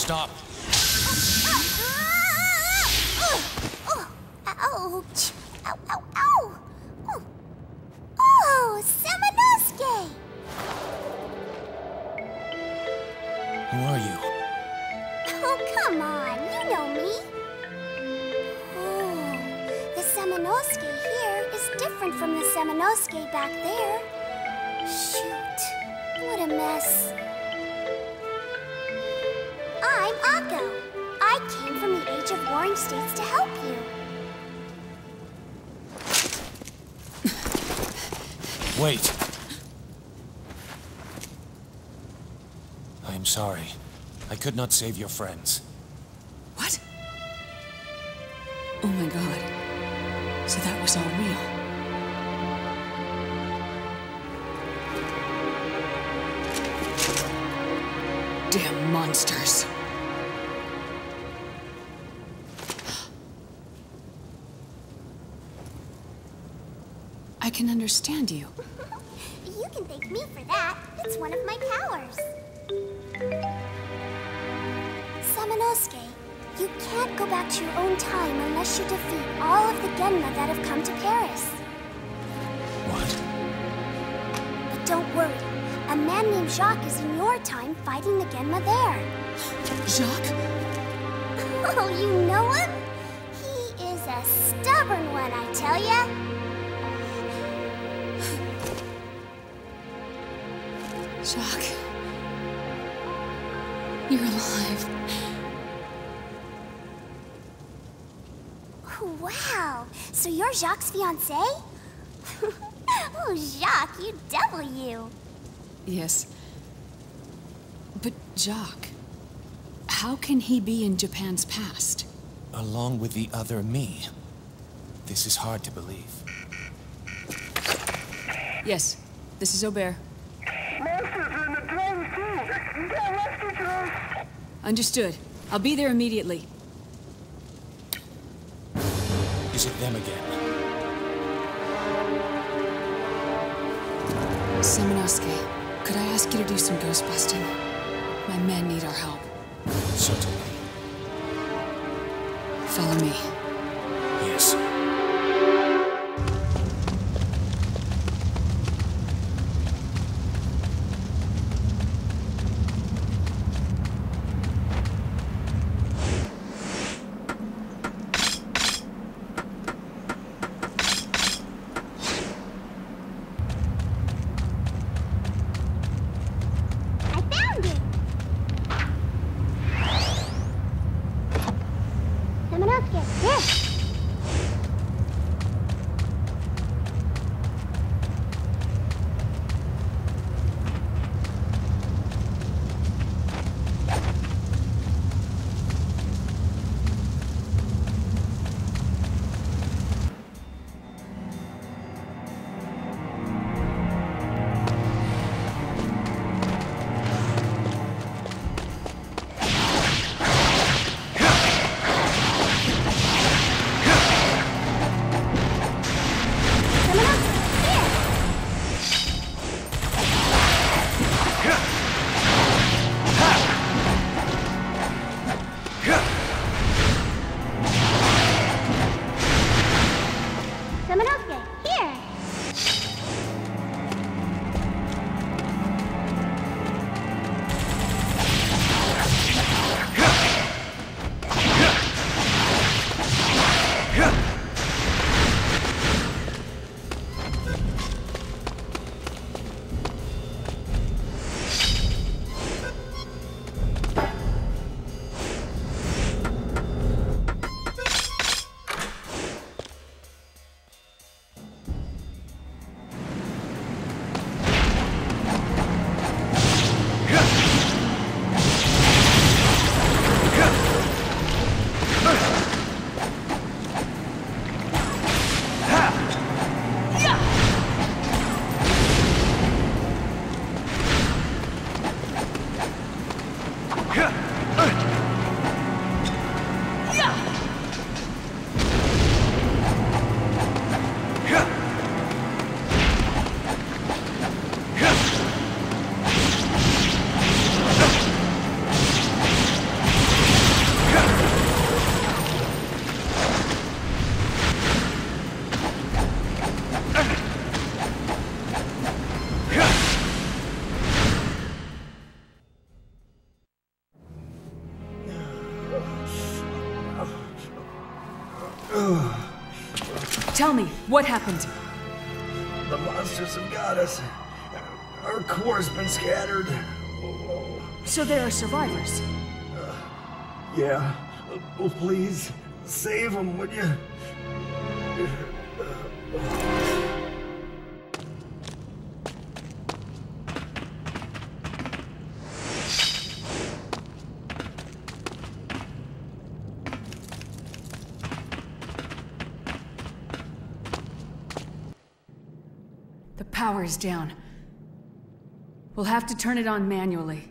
stop. Ouch! Ow, ow, ow! Oh, Samanosuke! Who are you? Oh, come on, you know me. Oh, the Samanosuke here is different from the Samanosuke back there. Shoot, what a mess. I'm Akko. I came from the Age of Warring States to help you. Wait. I am sorry. I could not save your friends. What? Oh my god. So that was all real. Damn monsters. I can understand you. You can thank me for that. It's one of my powers. Samanosuke, you can't go back to your own time unless you defeat all of the Genma that have come to Paris. What? But don't worry. A man named Jacques is in your time fighting the Genma there. Jacques? Oh, you know him? He is a stubborn one, I tell ya. Jacques, you're alive. Oh, wow, so you're Jacques' fiancé? Oh, Jacques, you devil, you. Yes, but Jacques, how can he be in Japan's past? Along with the other me. This is hard to believe. Yes, this is Aubert. Understood. I'll be there immediately. Is it them again? Samanosuke, could I ask you to do some ghost busting? My men need our help. Certainly. Follow me. Yes. Let's get this. Tell me, what happened? The monsters have got us. Our core's been scattered. So there are survivors? Yeah. Oh, please, save them, would you? The power is down. We'll have to turn it on manually.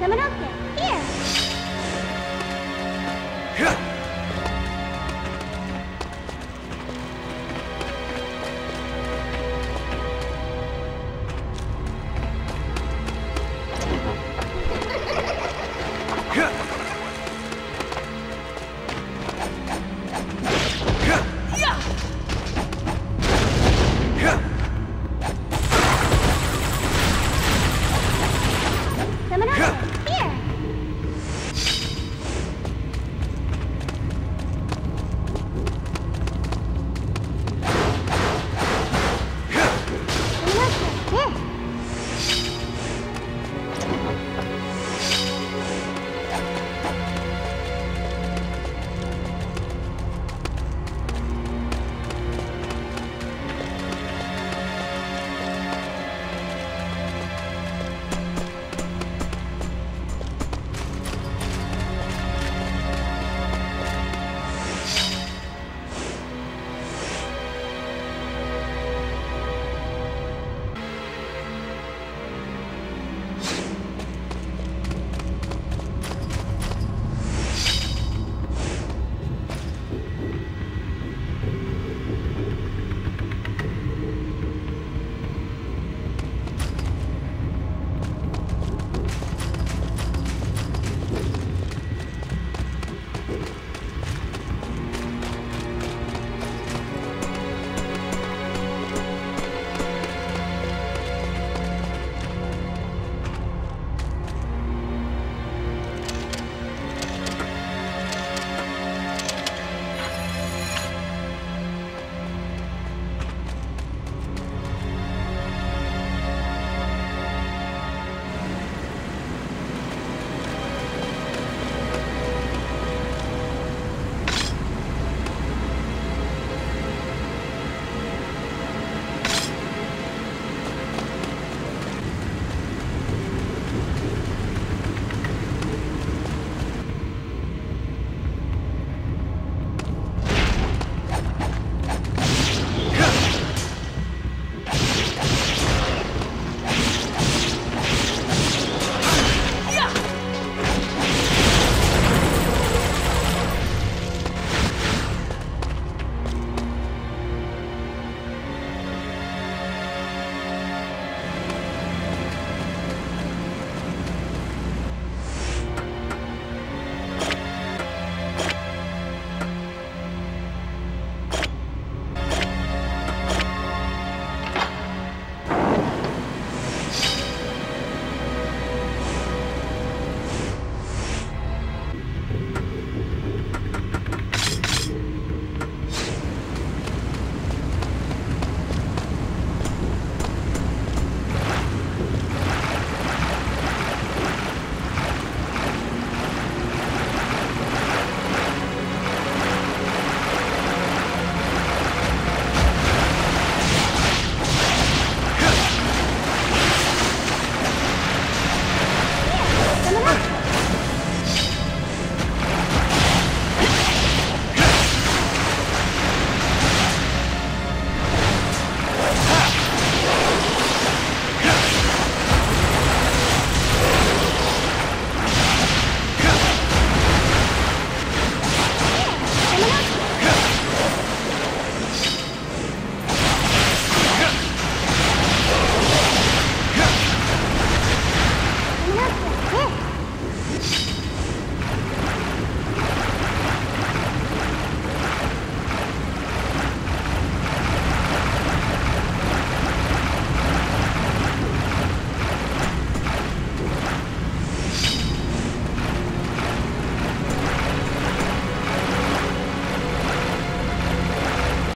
Samanosuke!